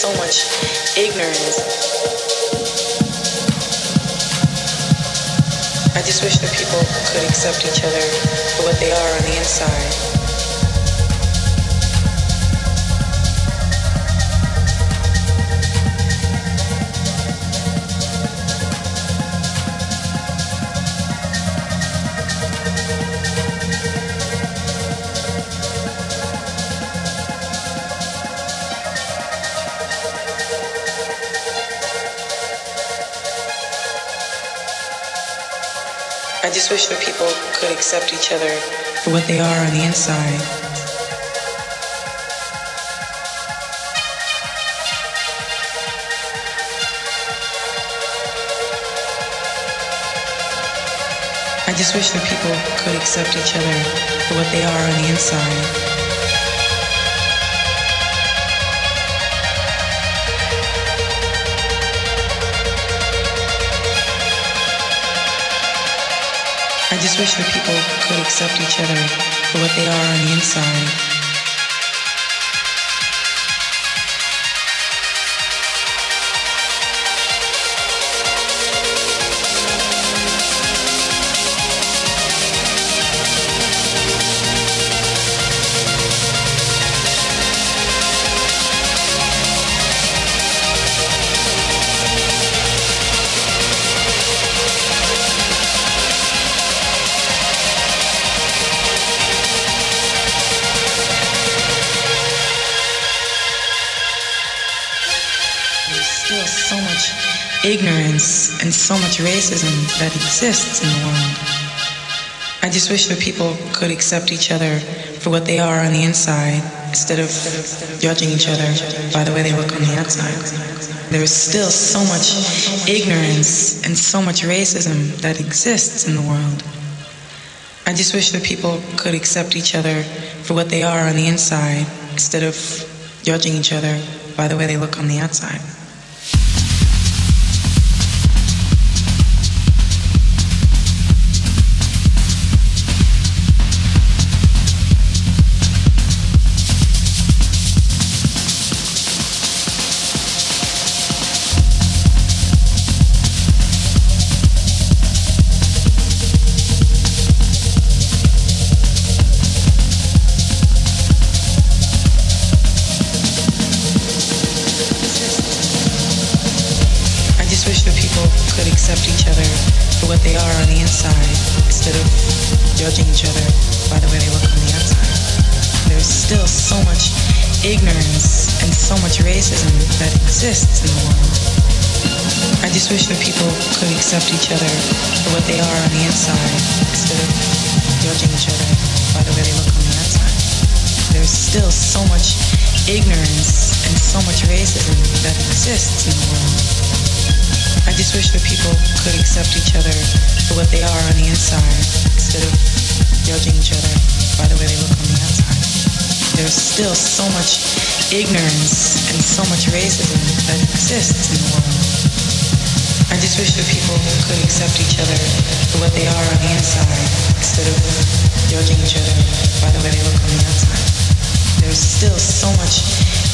so much ignorance. I just wish that people could accept each other for what they are on the inside. I just wish that people could accept each other for what they are on the inside. I just wish that people could accept each other for what they are on the inside. I just wish that people could accept each other for what they are on the inside. So much ignorance and so much racism that exists in the world. I just wish that people could accept each other for what they are on the inside instead of judging each other by the way they look on the outside. There is still so much ignorance and so much racism that exists in the world. I just wish that people could accept each other for what they are on the inside instead of judging each other by the way they look on the outside. I just wish that people could accept each other for what they are on the inside instead of judging each other by the way they look on the outside. There's still so much ignorance and so much racism that exists in the world. I just wish that people could accept each other for what they are on the inside instead of judging each other by the way they look on the outside. There's still so much ignorance and so much racism that exists in the world. I just wish that people could accept each other for what they are on the inside instead of judging each other by the way they look on the outside. There's still so much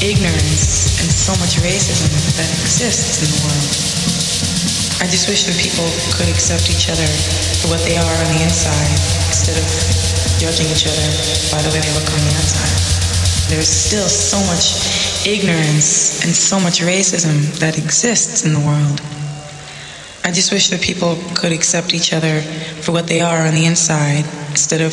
ignorance and so much racism that exists in the world. I just wish that people could accept each other for what they are on the inside instead of judging each other by the way they look on the outside. There's still so much ignorance and so much racism that exists in the world. I just wish that people could accept each other for what they are on the inside instead of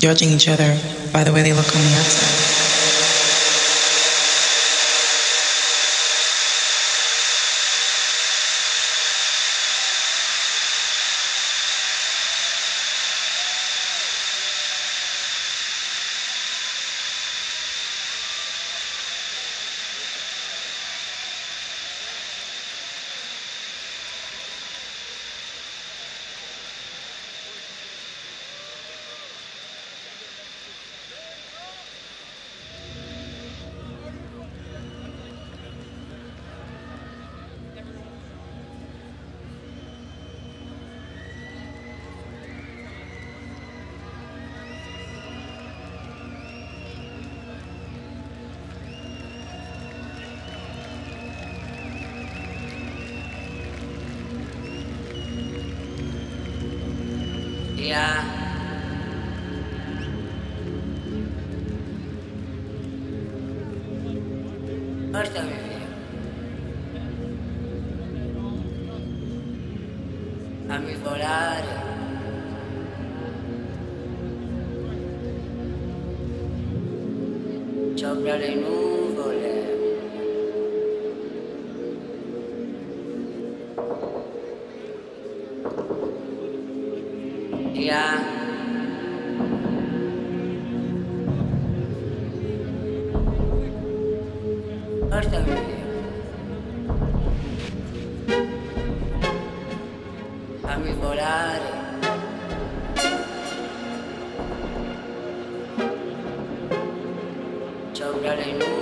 judging each other by the way they look on the outside. There's still so much ignorance and so much racism that exists in the world. I just wish that people could accept each other for what they are on the inside instead of judging each other by the way they look on the outside. Yeah. First of you. Fammi volare. Sopra le nuvole. Yeah. First of you. Fammi volare. Sopra le nuvole.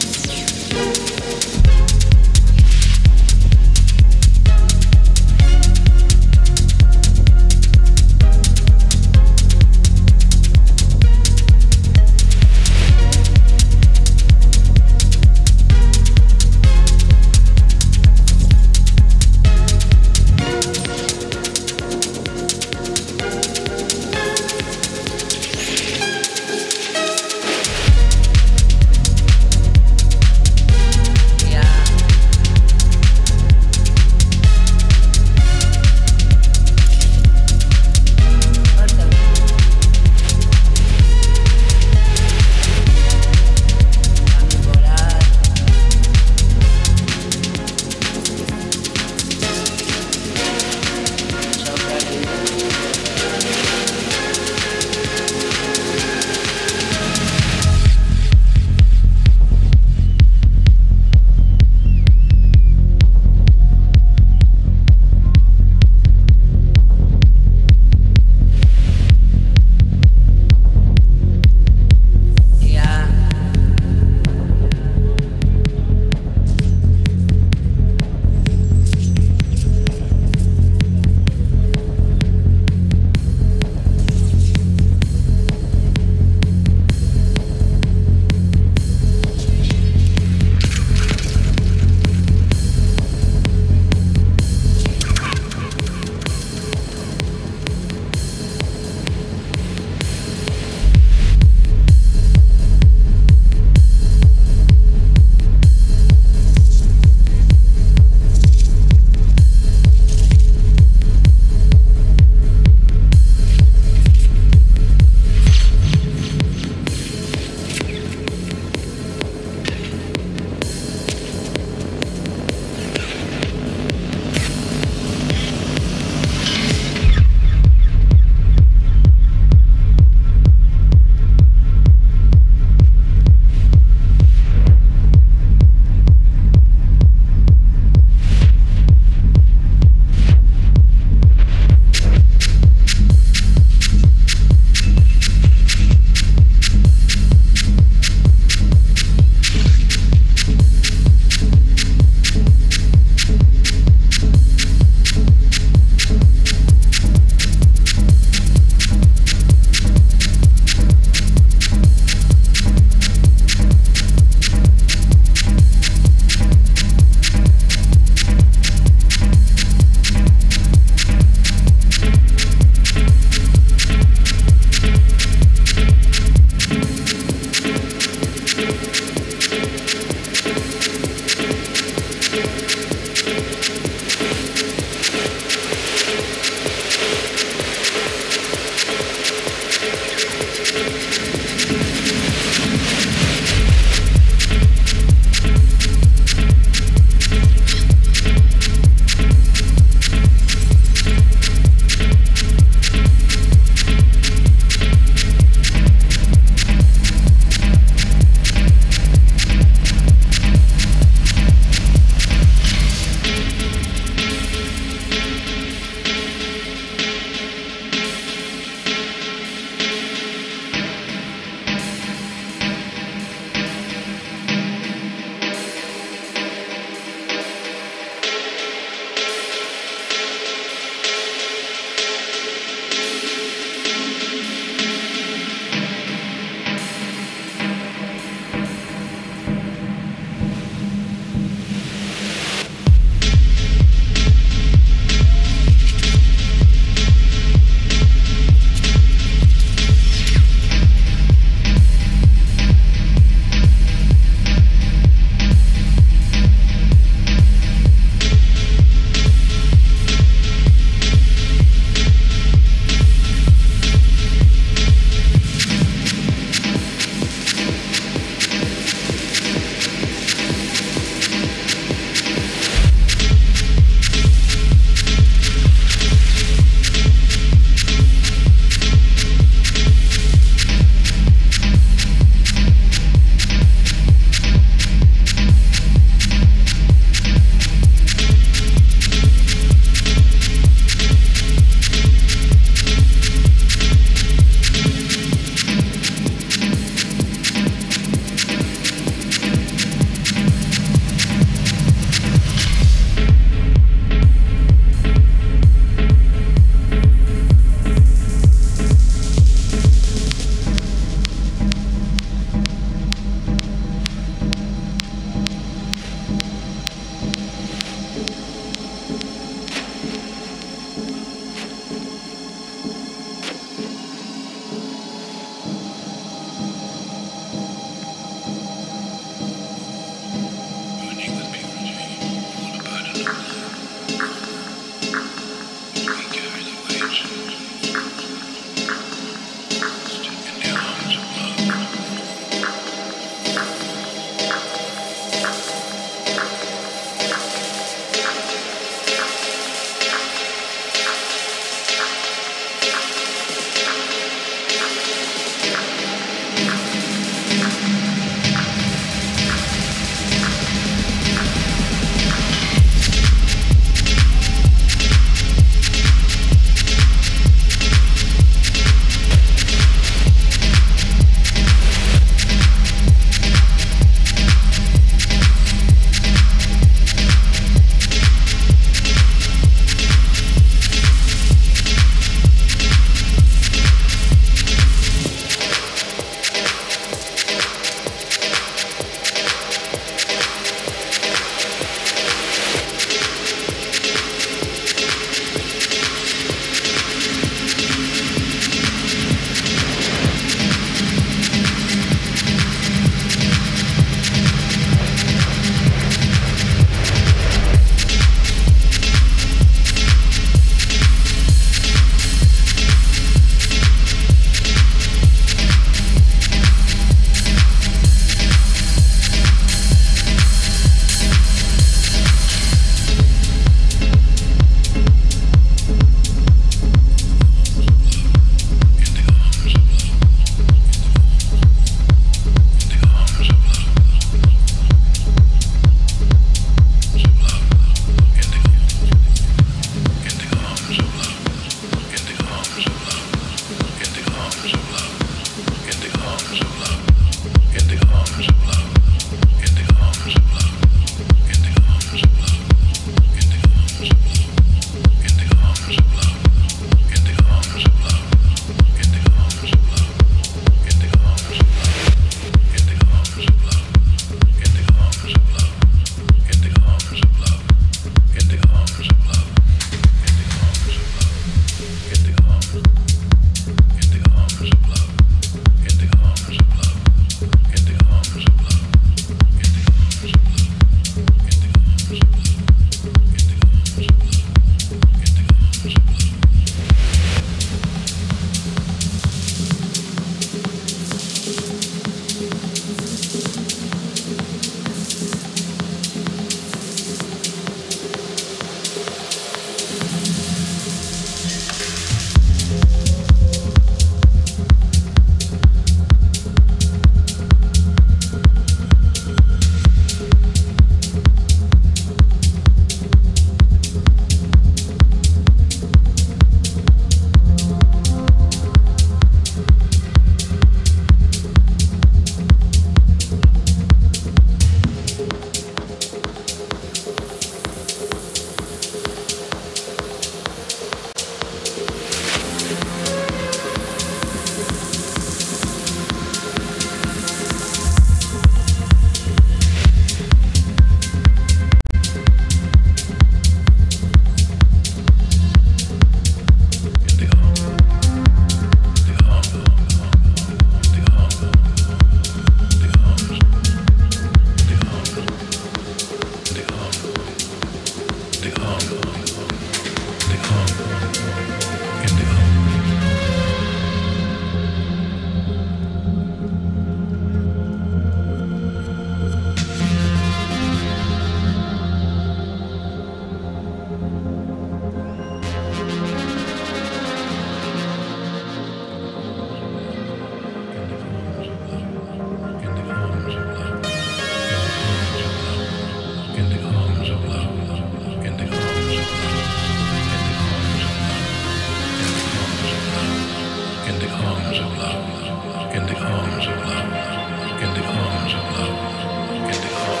the arms of love, in the arms of love, in the arms of love, in the arms of love.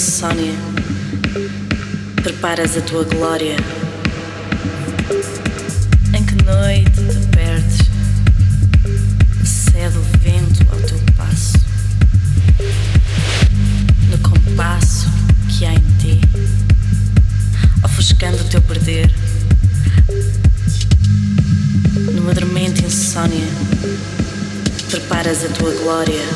Insônia, preparas a tua glória. Em que noite te perdes, cede o vento ao teu passo. No compasso que há em ti, ofuscando o teu perder. Numa dormente insônia, preparas a tua glória.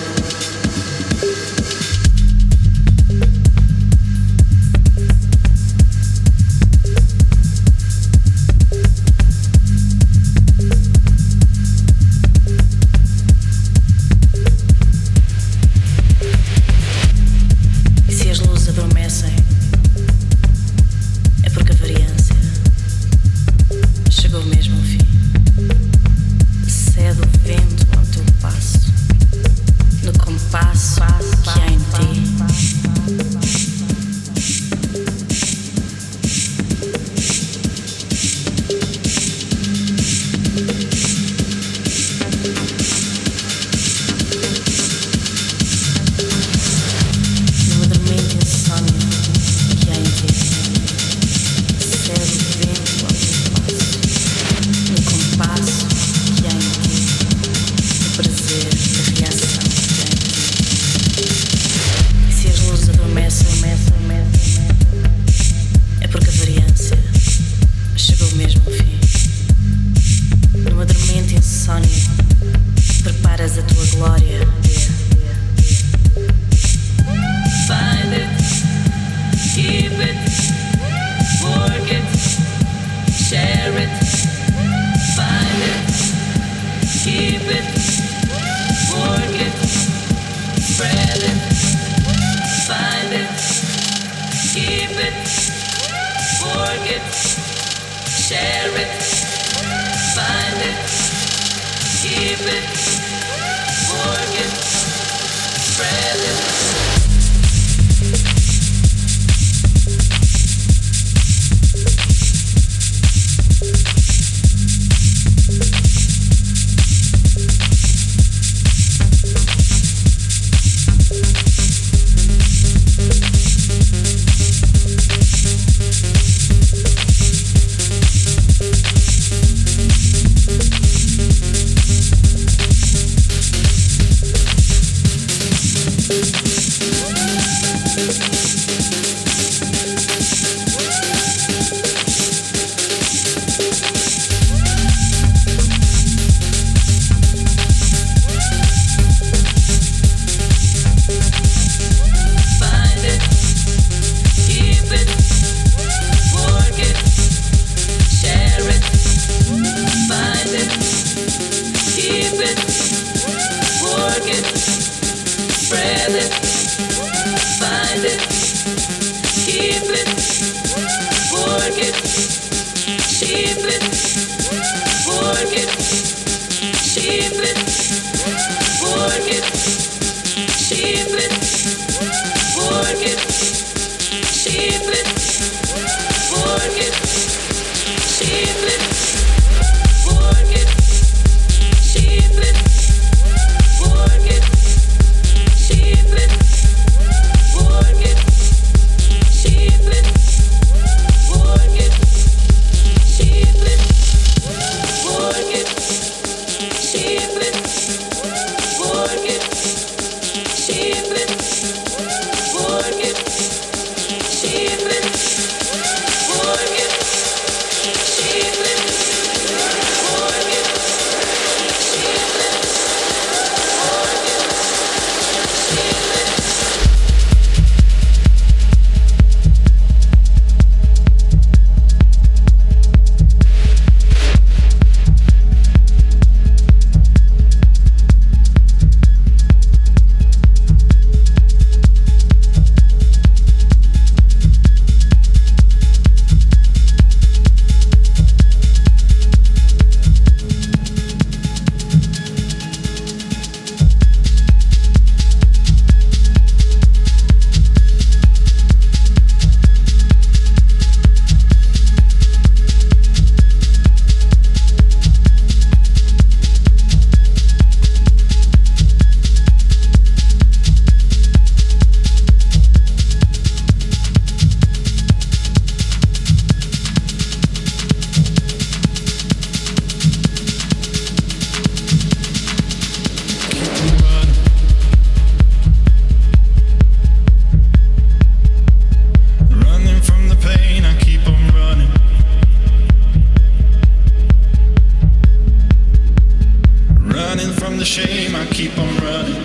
keep on running.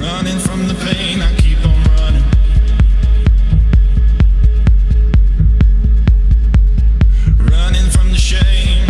Running from the pain, I keep on running. Running from the shame.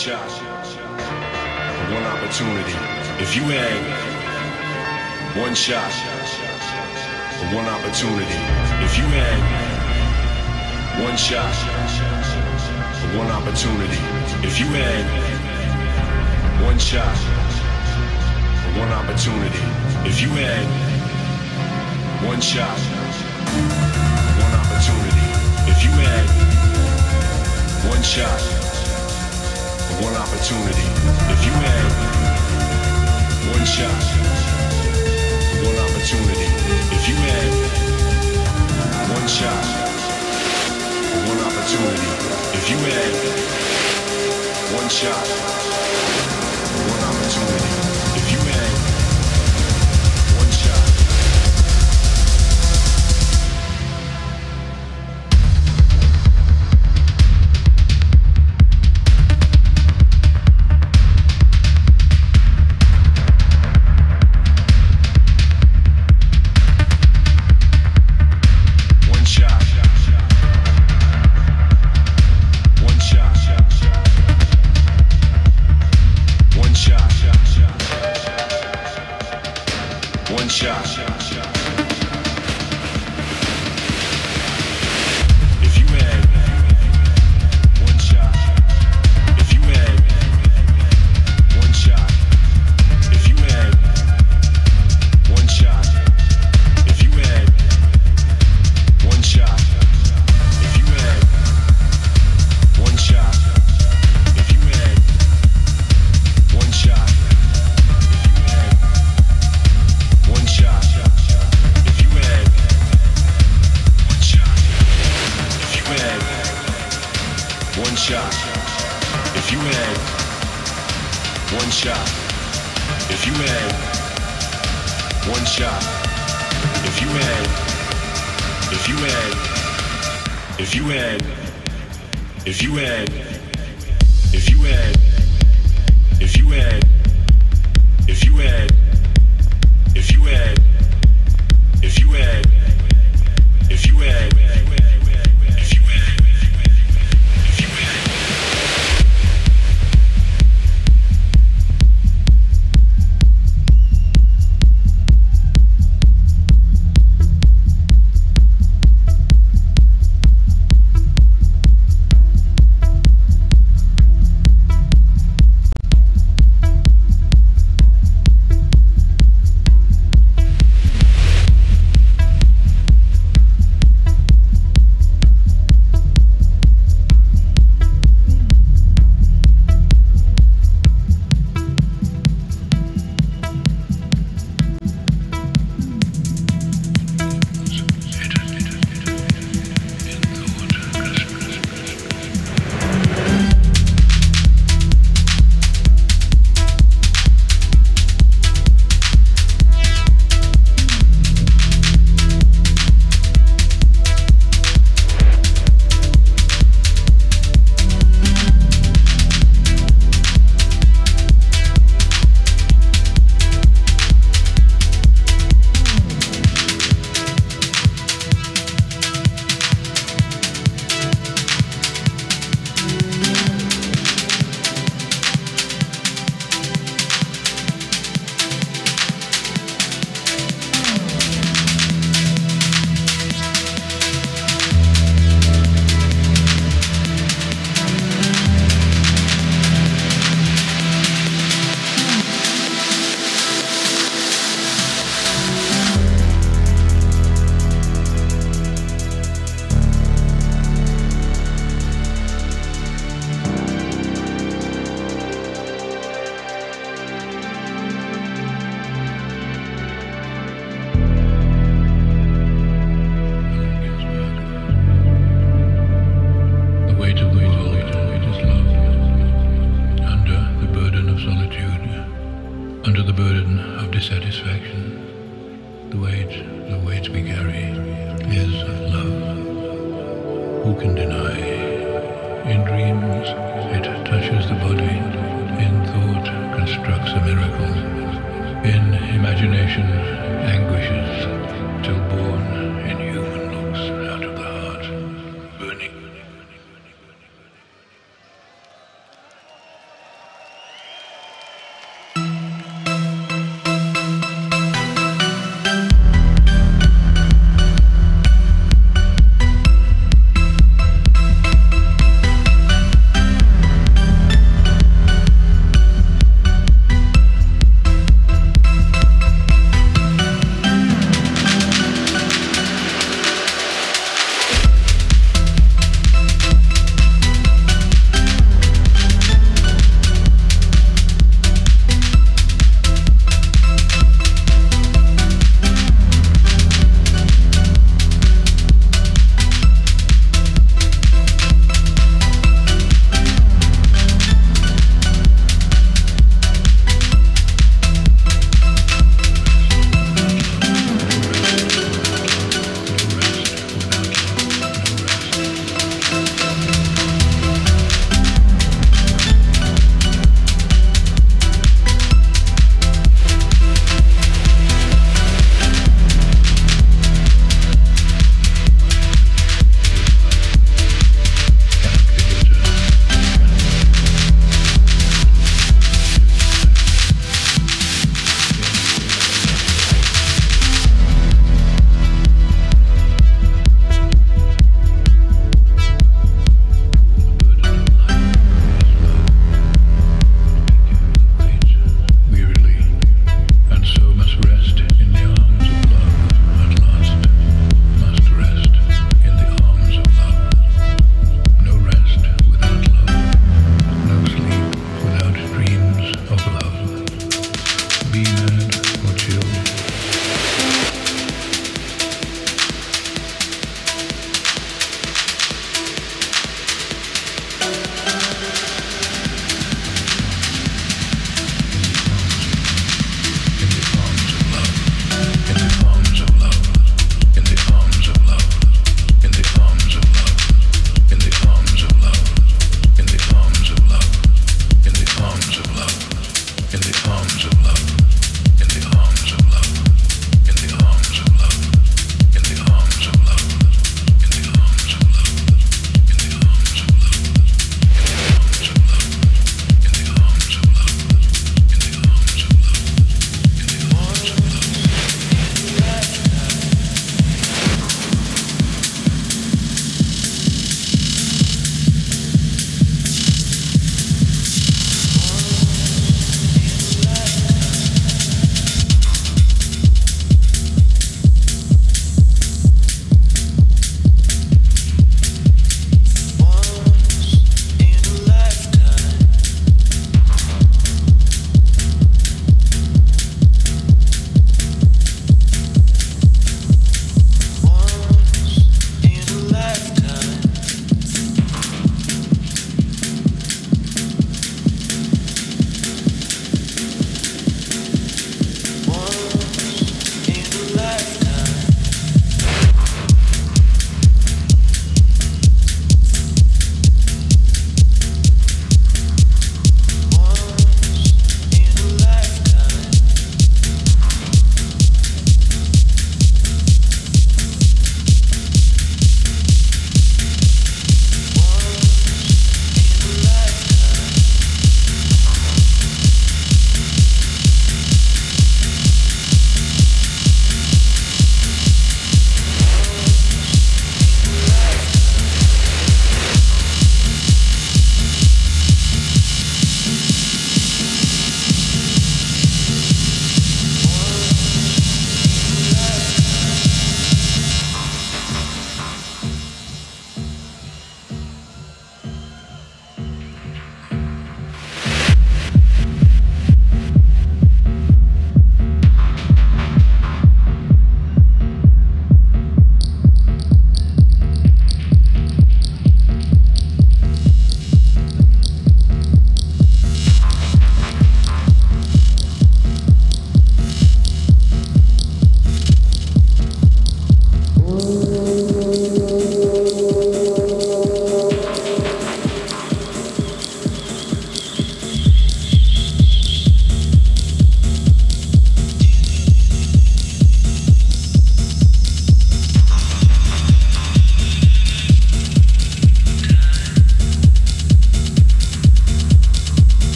shot, one opportunity. If you had one shot, one opportunity. If you had one shot, one opportunity. If you had one shot, one opportunity. If you had one shot, one opportunity. If you had one shot, one opportunity. If you had one shot, one opportunity. If you had one shot, one opportunity. If you had one shot, one opportunity. If you had one shot.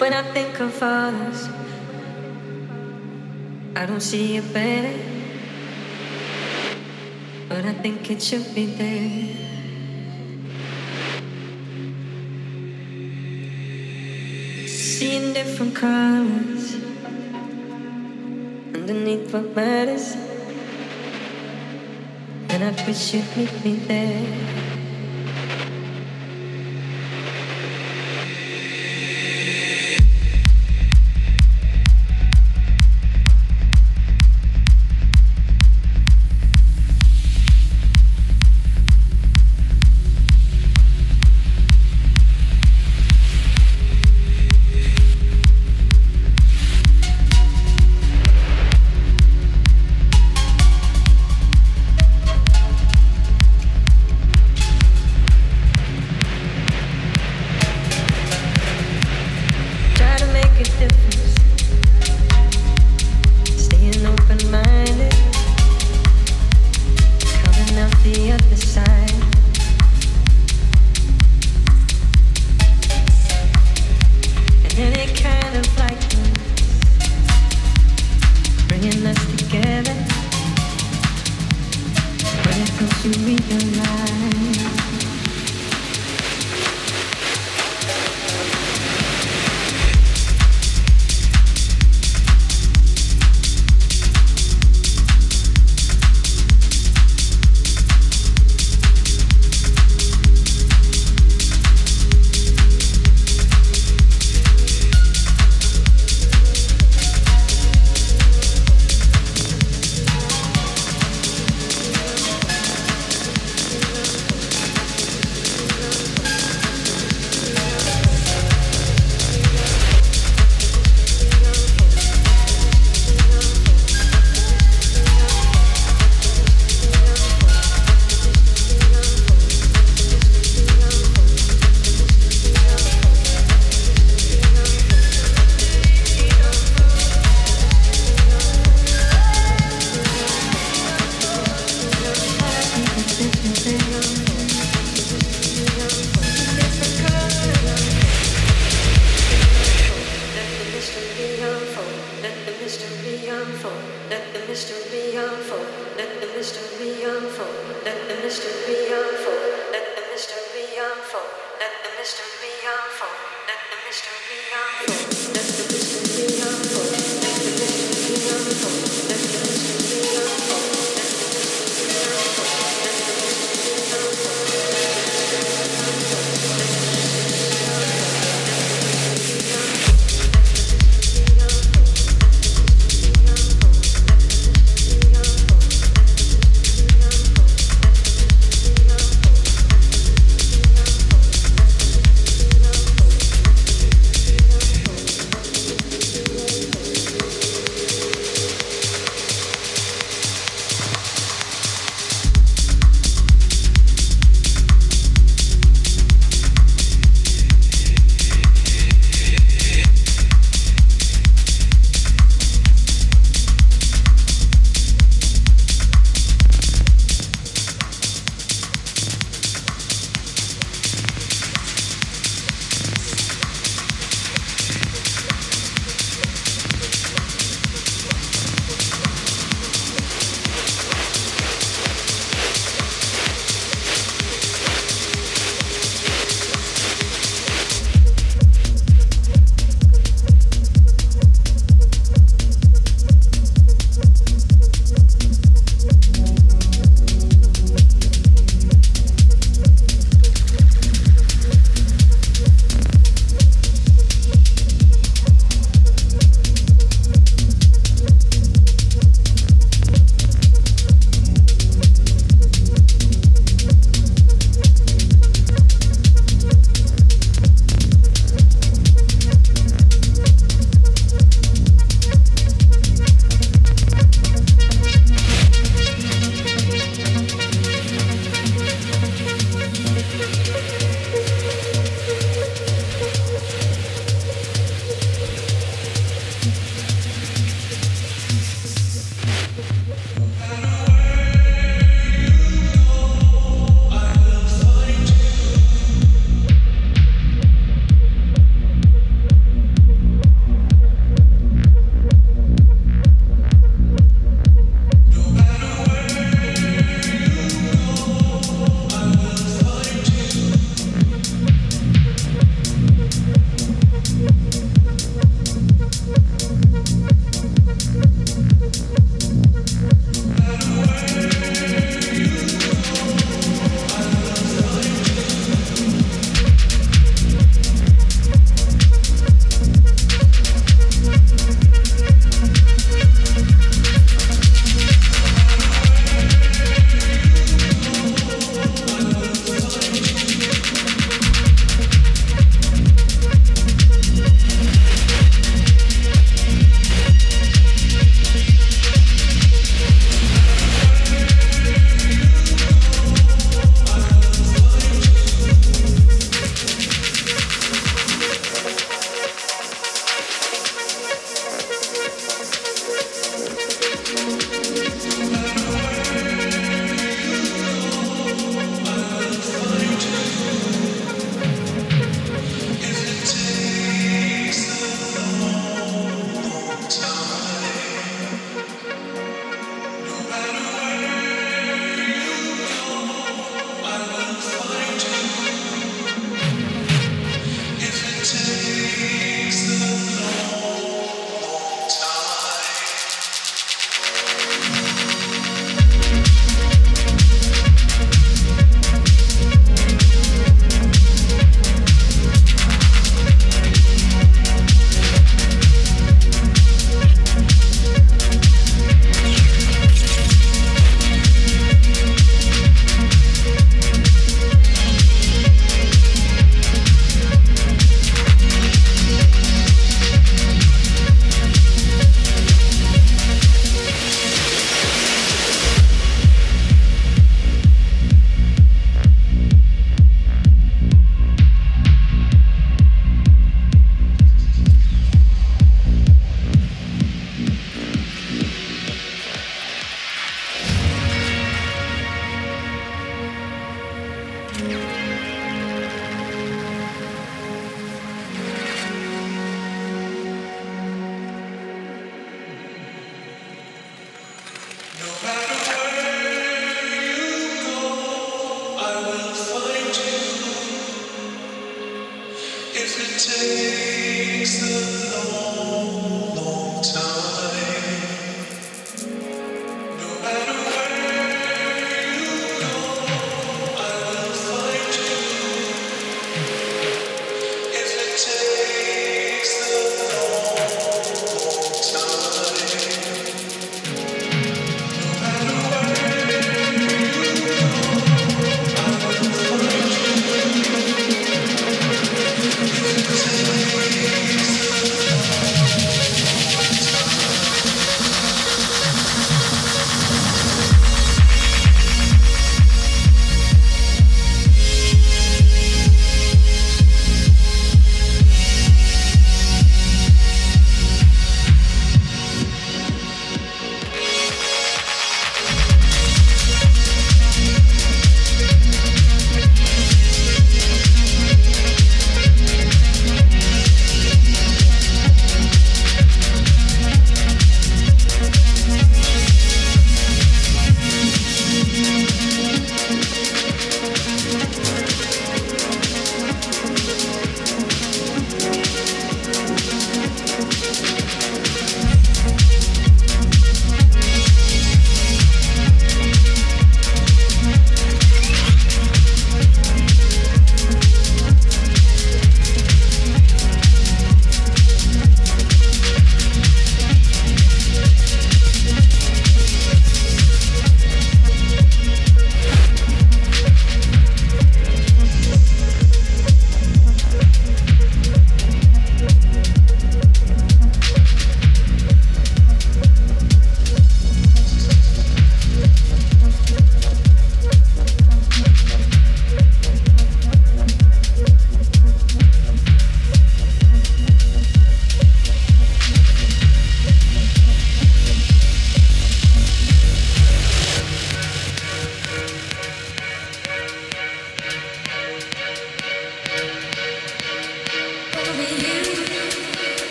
When I think of others, I don't see it better, but I think it should be there. Seeing different colors underneath what matters, and I wish you'd meet me there.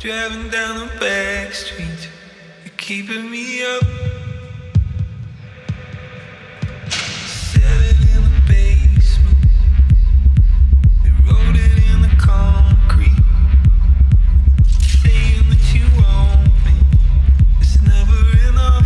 Driving down the back street, you're keeping me up. 7 in the basement, they wrote it in the concrete, saying that you want me, it's never enough.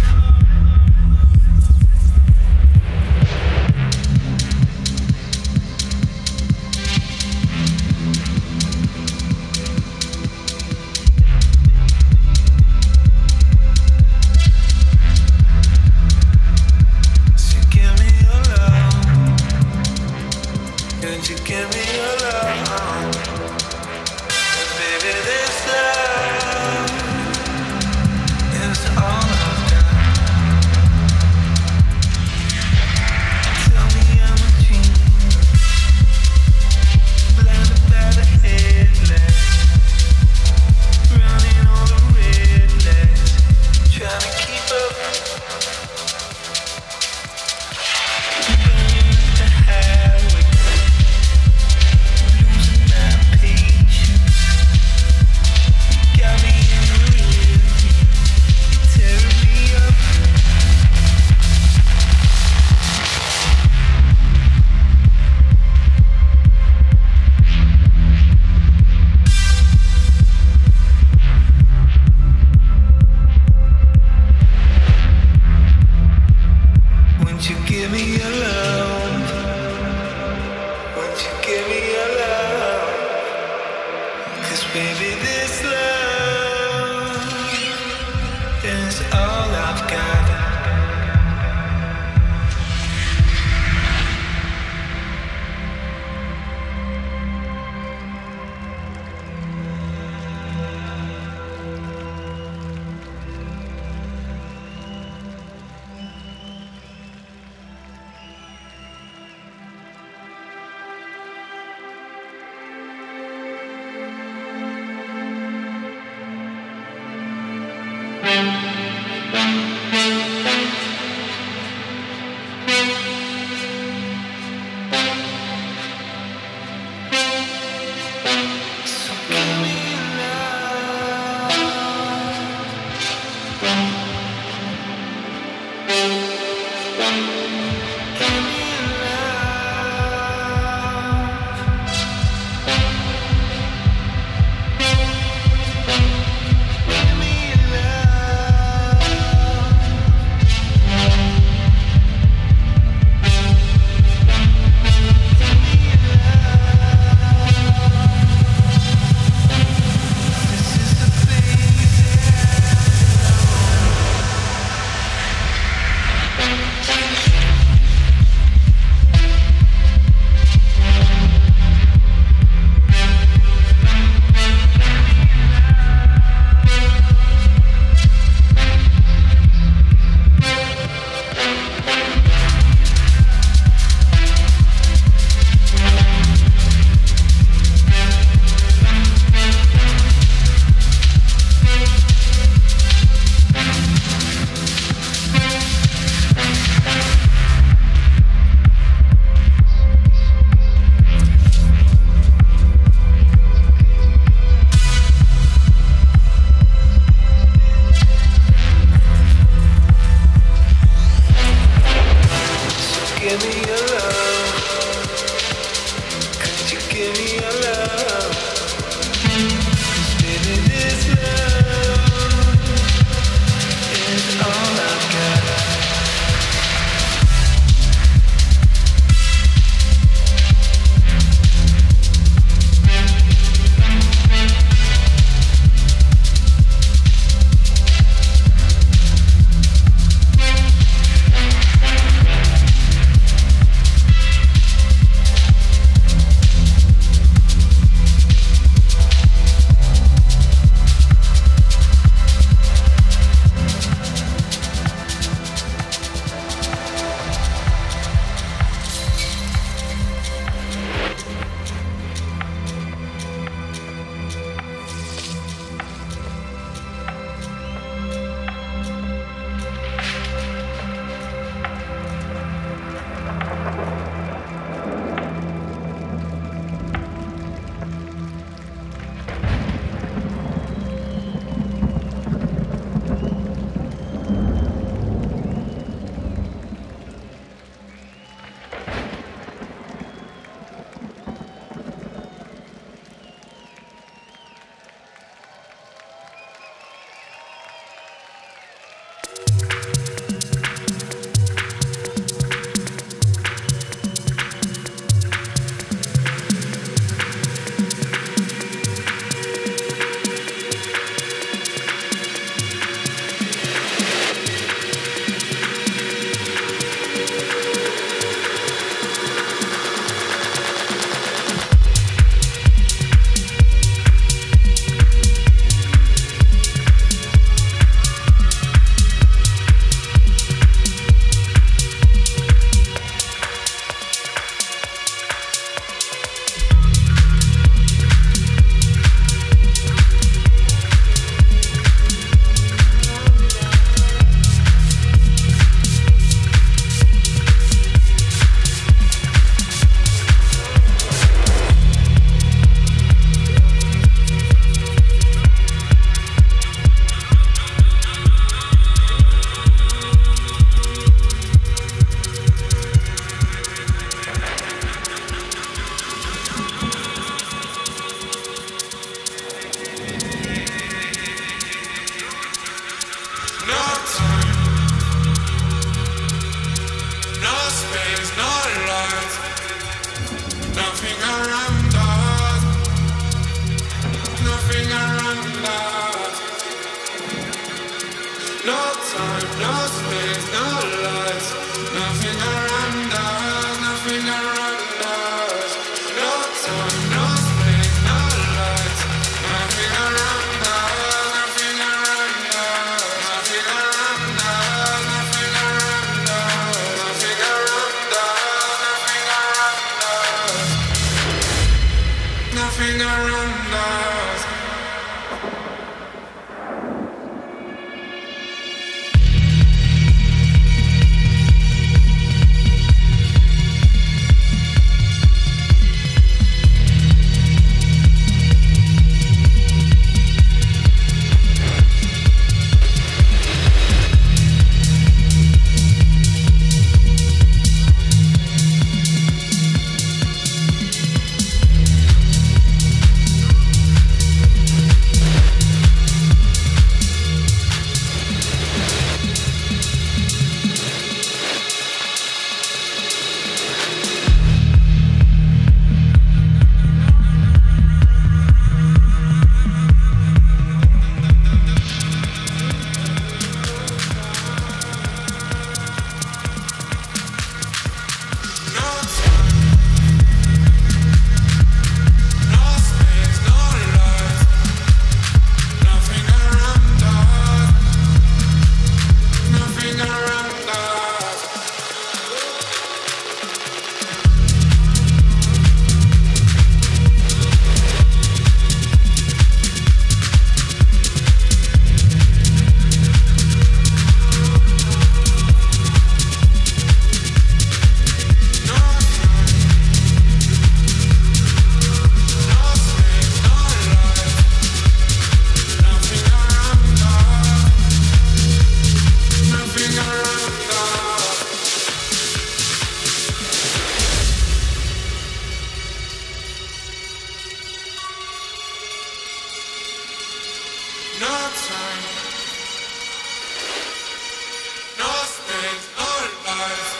No space, no life,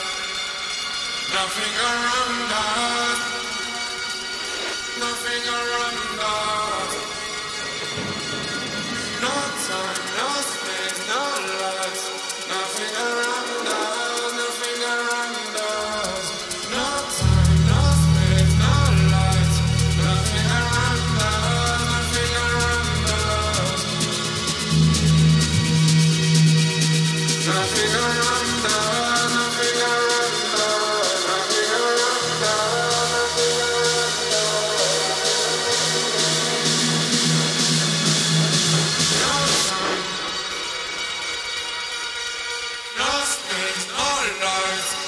nothing around us, nothing around us. No time, no space, no life, nothing around us, nothing around us. No time, no space, no life, nothing around us, nothing around us. Nothing around us, nothing around us, nothing around us, nothing around us. No time, no space, no life.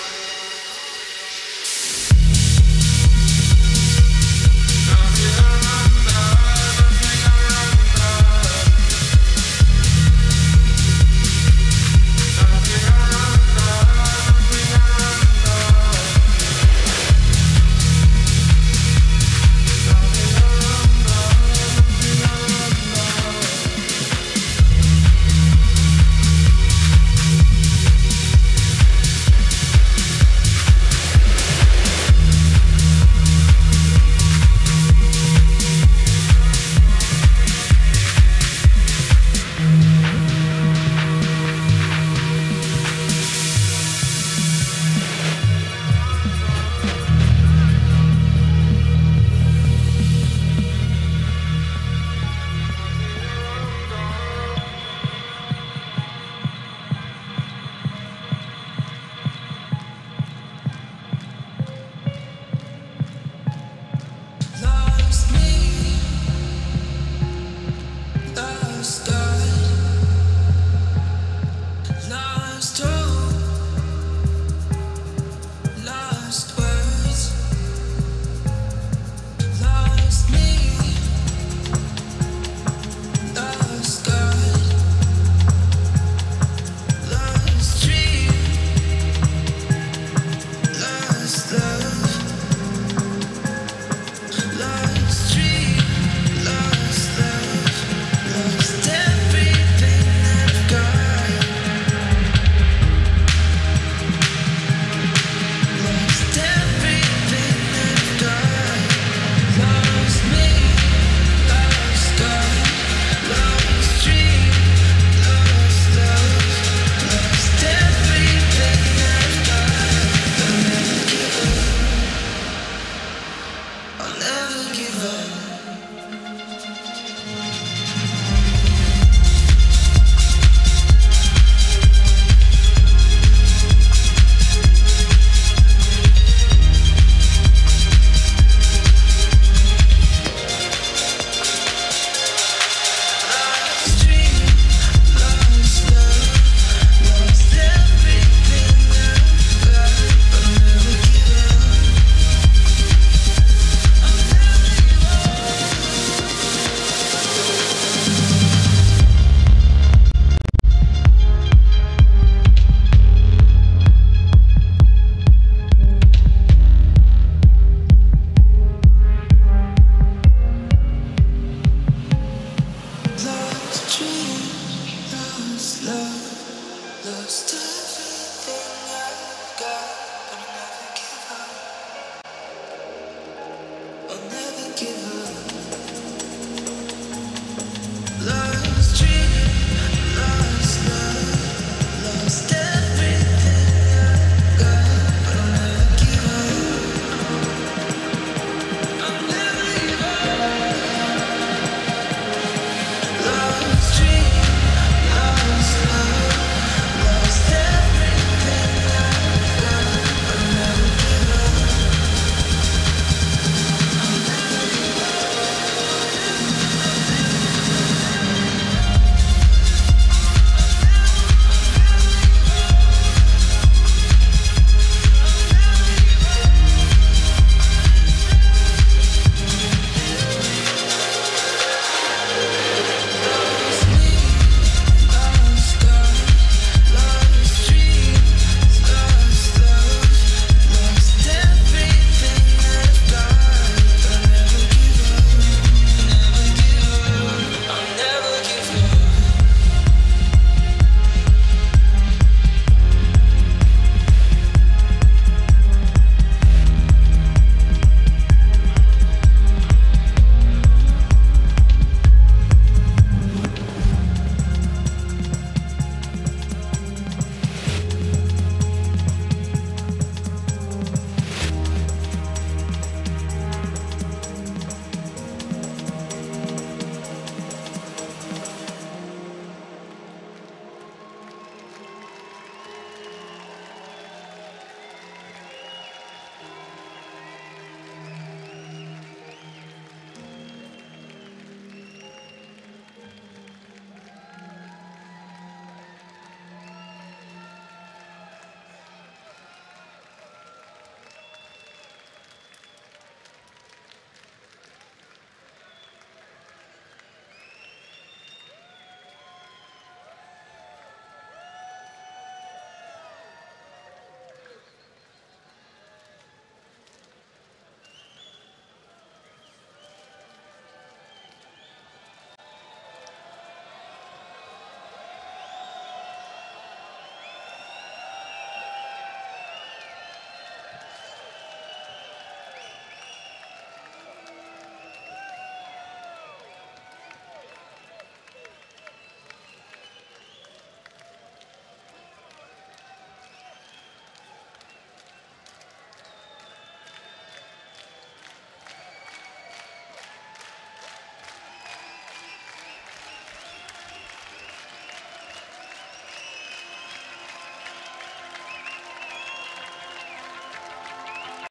Lost.